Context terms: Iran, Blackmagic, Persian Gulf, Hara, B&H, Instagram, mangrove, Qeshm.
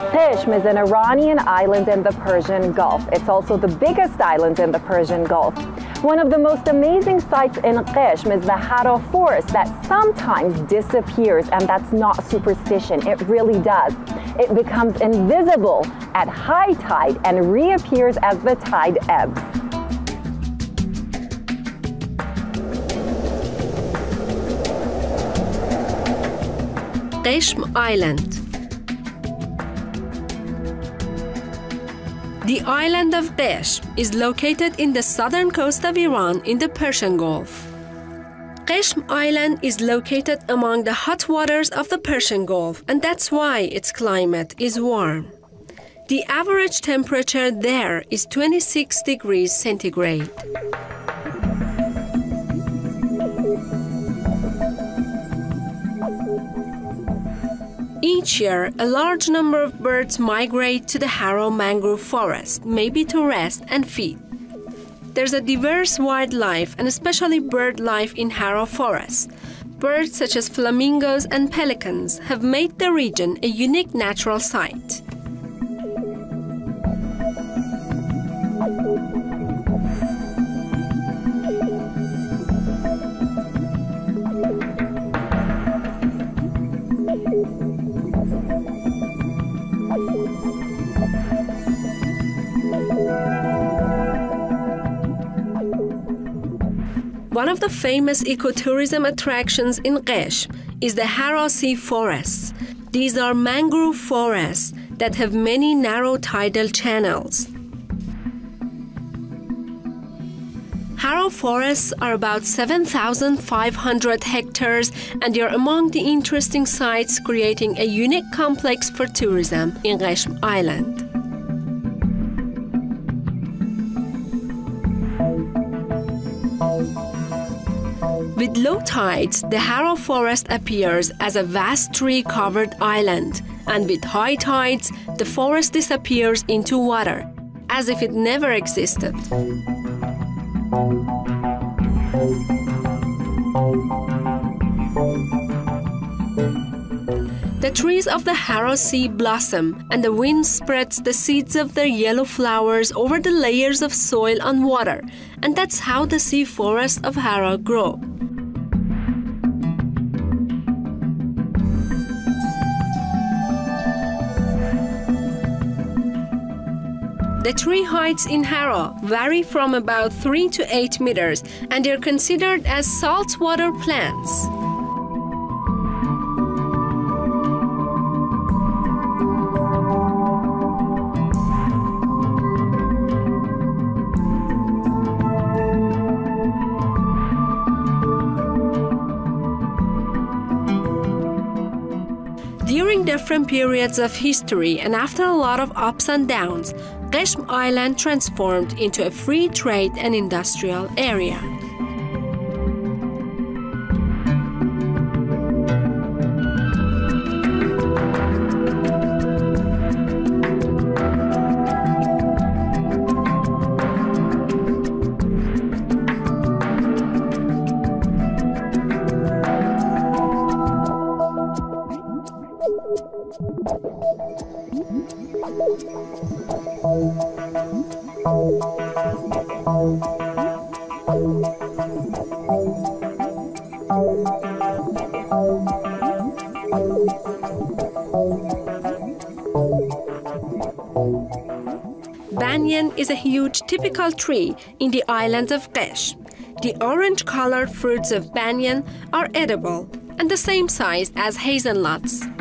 Qeshm is an Iranian island in the Persian Gulf. It's also the biggest island in the Persian Gulf. One of the most amazing sights in Qeshm is the Hara forest that sometimes disappears, and that's not superstition, it really does. It becomes invisible at high tide and reappears as the tide ebbs. Qeshm Island. The island of Qeshm is located in the southern coast of Iran in the Persian Gulf. Qeshm Island is located among the hot waters of the Persian Gulf, and that's why its climate is warm. The average temperature there is 26 degrees centigrade. Each year, a large number of birds migrate to the Hara mangrove forest, maybe to rest and feed. There's a diverse wildlife and especially bird life in Hara forest. Birds such as flamingos and pelicans have made the region a unique natural site. One of the famous ecotourism attractions in Qeshm is the Hara Sea Forests. These are mangrove forests that have many narrow tidal channels. Hara forests are about 7,500 hectares and they are among the interesting sites, creating a unique complex for tourism in Qeshm Island. With low tides, the Hara forest appears as a vast tree-covered island, and with high tides, the forest disappears into water, as if it never existed. The trees of the Hara Sea blossom, and the wind spreads the seeds of their yellow flowers over the layers of soil and water, and that's how the sea forests of Hara grow. The tree heights in Hara vary from about 3 to 8 meters, and they are considered as saltwater plants. During different periods of history and after a lot of ups and downs, Qeshm Island transformed into a free trade and industrial area. Banyan is a huge typical tree in the island of Qeshm. The orange-colored fruits of banyan are edible and the same size as hazelnuts.